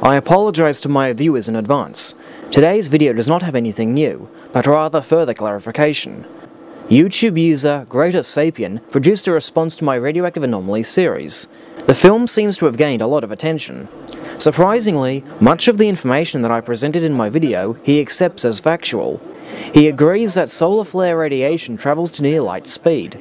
I apologize to my viewers in advance. Today's video does not have anything new, but rather further clarification. YouTube user GreaterSapien produced a response to my radioactive anomaly series. The film seems to have gained a lot of attention. Surprisingly, much of the information that I presented in my video he accepts as factual. He agrees that solar flare radiation travels to near light speed.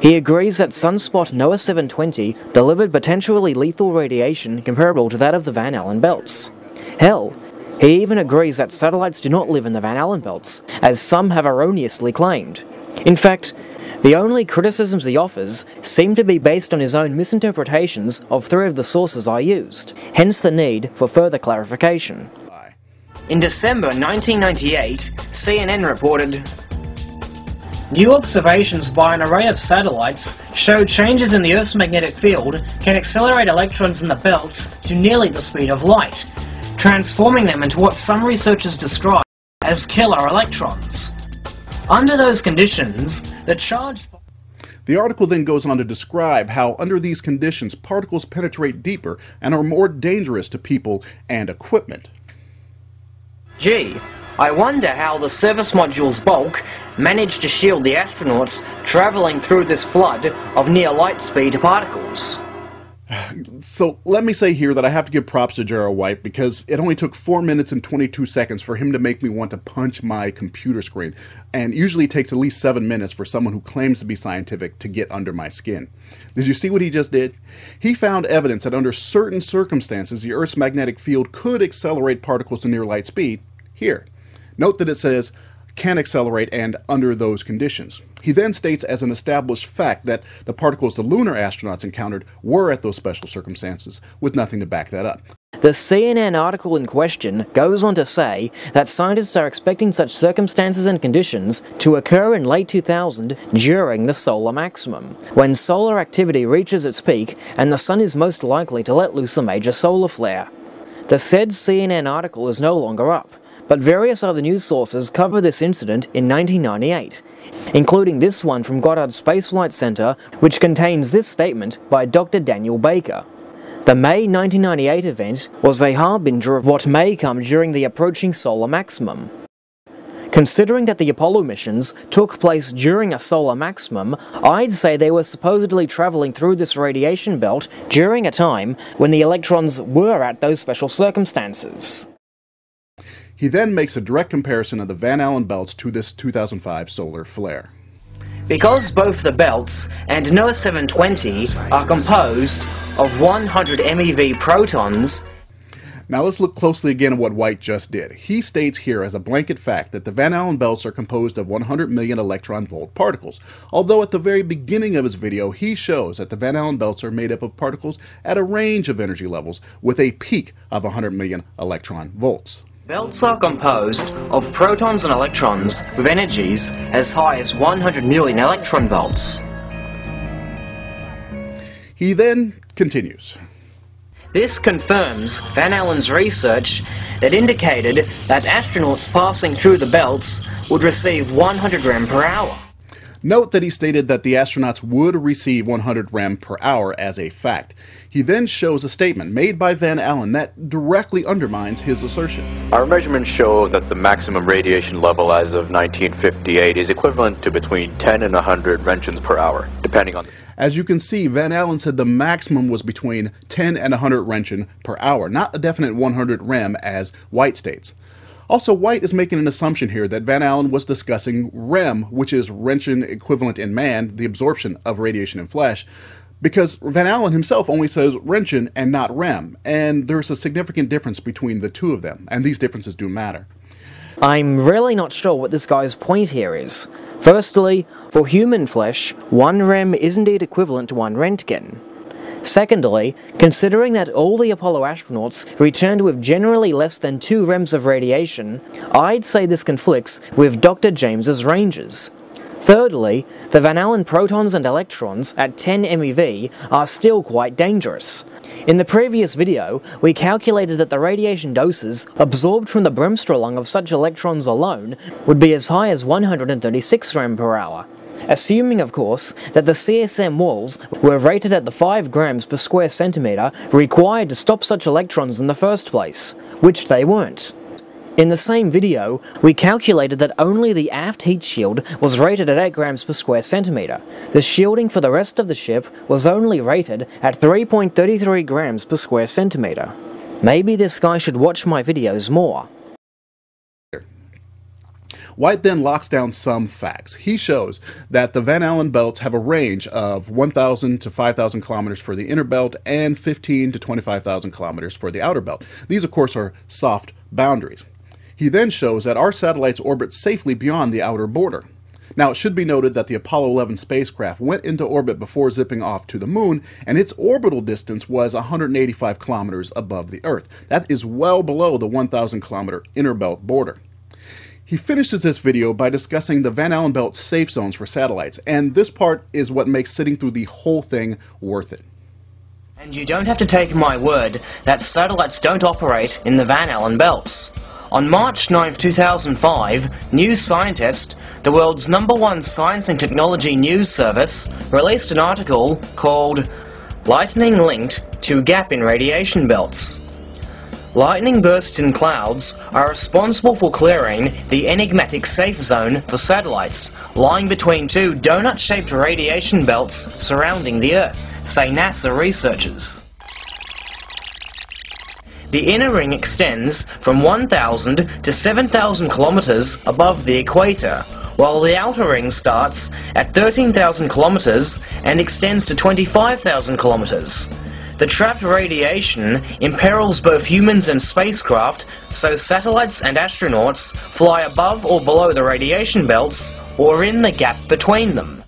He agrees that sunspot NOAA 720 delivered potentially lethal radiation comparable to that of the Van Allen belts. Hell, he even agrees that satellites do not live in the Van Allen belts, as some have erroneously claimed. In fact, the only criticisms he offers seem to be based on his own misinterpretations of three of the sources I used, hence the need for further clarification. In December 1998, CNN reported, new observations by an array of satellites show changes in the Earth's magnetic field can accelerate electrons in the belts to nearly the speed of light, transforming them into what some researchers describe as killer electrons. Under those conditions, the charged... The article then goes on to describe how, under these conditions, particles penetrate deeper and are more dangerous to people and equipment. Gee, I wonder how the service module's bulk managed to shield the astronauts traveling through this flood of near light speed particles. So let me say here that I have to give props to Gerald White, because it only took 4 minutes and 22 seconds for him to make me want to punch my computer screen, and usually takes at least 7 minutes for someone who claims to be scientific to get under my skin. Did you see what he just did? He found evidence that under certain circumstances the Earth's magnetic field could accelerate particles to near light speed here. Note that it says can accelerate and under those conditions. He then states as an established fact that the particles the lunar astronauts encountered were at those special circumstances, with nothing to back that up. The CNN article in question goes on to say that scientists are expecting such circumstances and conditions to occur in late 2000 during the solar maximum, when solar activity reaches its peak and the sun is most likely to let loose a major solar flare. The said CNN article is no longer up, but various other news sources cover this incident in 1998, including this one from Goddard Space Flight Center, which contains this statement by Dr. Daniel Baker. The May 1998 event was a harbinger of what may come during the approaching solar maximum. Considering that the Apollo missions took place during a solar maximum, I'd say they were supposedly traveling through this radiation belt during a time when the electrons were at those special circumstances. He then makes a direct comparison of the Van Allen belts to this 2005 solar flare. Because both the belts and NOAA 720 are composed of 100 MeV protons. Now let's look closely again at what White just did. He states here as a blanket fact that the Van Allen belts are composed of 100 million electron volt particles, although at the very beginning of his video he shows that the Van Allen belts are made up of particles at a range of energy levels with a peak of 100 million electron volts. Belts are composed of protons and electrons with energies as high as 100 million electron volts. He then continues. This confirms Van Allen's research that indicated that astronauts passing through the belts would receive 100 rem per hour. Note that he stated that the astronauts would receive 100 rem per hour as a fact. He then shows a statement made by Van Allen that directly undermines his assertion. Our measurements show that the maximum radiation level as of 1958 is equivalent to between 10 and 100 roentgens per hour, depending on... As you can see, Van Allen said the maximum was between 10 and 100 roentgen per hour, not a definite 100 rem as White states. Also, White is making an assumption here that Van Allen was discussing rem, which is roentgen equivalent in man, the absorption of radiation in flesh, because Van Allen himself only says roentgen and not rem, and there's a significant difference between the two of them, and these differences do matter. I'm really not sure what this guy's point here is. Firstly, for human flesh, 1 rem is indeed equivalent to 1 roentgen. Secondly, considering that all the Apollo astronauts returned with generally less than 2 rems of radiation, I'd say this conflicts with Dr. James's ranges. Thirdly, the Van Allen protons and electrons at 10 MeV are still quite dangerous. In the previous video, we calculated that the radiation doses absorbed from the bremsstrahlung of such electrons alone would be as high as 136 rem per hour. assuming of course that the CSM walls were rated at the 5 grams per square centimetre required to stop such electrons in the first place, which they weren't. In the same video, we calculated that only the aft heat shield was rated at 8 grams per square centimetre. The shielding for the rest of the ship was only rated at 3.33 grams per square centimetre. Maybe this guy should watch my videos more. White then locks down some facts. He shows that the Van Allen belts have a range of 1,000 to 5,000 kilometers for the inner belt and 15 to 25,000 kilometers for the outer belt. These, of course, are soft boundaries. He then shows that our satellites orbit safely beyond the outer border. Now, it should be noted that the Apollo 11 spacecraft went into orbit before zipping off to the moon, and its orbital distance was 185 kilometers above the Earth. That is well below the 1,000 kilometer inner belt border. He finishes this video by discussing the Van Allen belt safe zones for satellites, and this part is what makes sitting through the whole thing worth it. And you don't have to take my word that satellites don't operate in the Van Allen belts. On March 9, 2005, New Scientist, the world's #1 science and technology news service, released an article called "Lightning Linked to Gap in Radiation Belts." Lightning bursts in clouds are responsible for clearing the enigmatic safe zone for satellites, lying between 2 donut-shaped radiation belts surrounding the Earth, say NASA researchers. The inner ring extends from 1,000 to 7,000 kilometers above the equator, while the outer ring starts at 13,000 kilometers and extends to 25,000 kilometers. The trapped radiation imperils both humans and spacecraft, so satellites and astronauts fly above or below the radiation belts, or in the gap between them.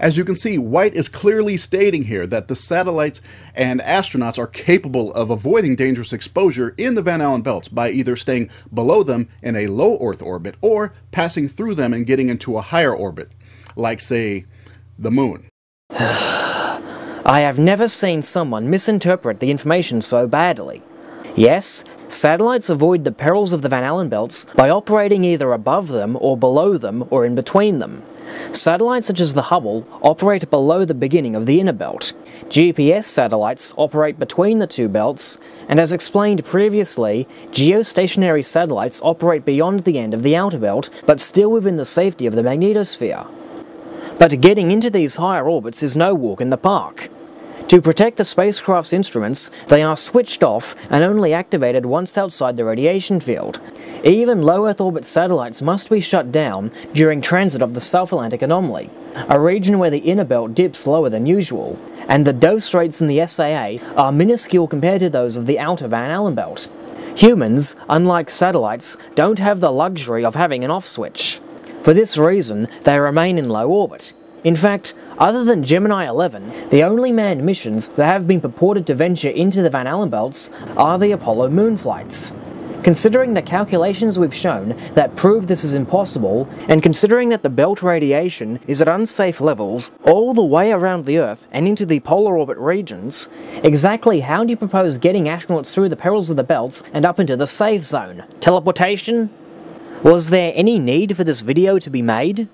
As you can see, White is clearly stating here that the satellites and astronauts are capable of avoiding dangerous exposure in the Van Allen belts by either staying below them in a low Earth orbit, or passing through them and getting into a higher orbit, like, say, the moon. I have never seen someone misinterpret the information so badly. Yes, satellites avoid the perils of the Van Allen belts by operating either above them or below them or in between them. Satellites such as the Hubble operate below the beginning of the inner belt. GPS satellites operate between the 2 belts, and as explained previously, geostationary satellites operate beyond the end of the outer belt, but still within the safety of the magnetosphere. But getting into these higher orbits is no walk in the park. To protect the spacecraft's instruments, they are switched off and only activated once outside the radiation field. Even low Earth orbit satellites must be shut down during transit of the South Atlantic Anomaly, a region where the inner belt dips lower than usual, and the dose rates in the SAA are minuscule compared to those of the outer Van Allen belt. Humans, unlike satellites, don't have the luxury of having an off switch. For this reason, they remain in low orbit. In fact, other than Gemini 11, the only manned missions that have been purported to venture into the Van Allen belts are the Apollo moon flights. Considering the calculations we've shown that prove this is impossible, and considering that the belt radiation is at unsafe levels all the way around the Earth and into the polar orbit regions, exactly how do you propose getting astronauts through the perils of the belts and up into the safe zone? Teleportation? Was there any need for this video to be made?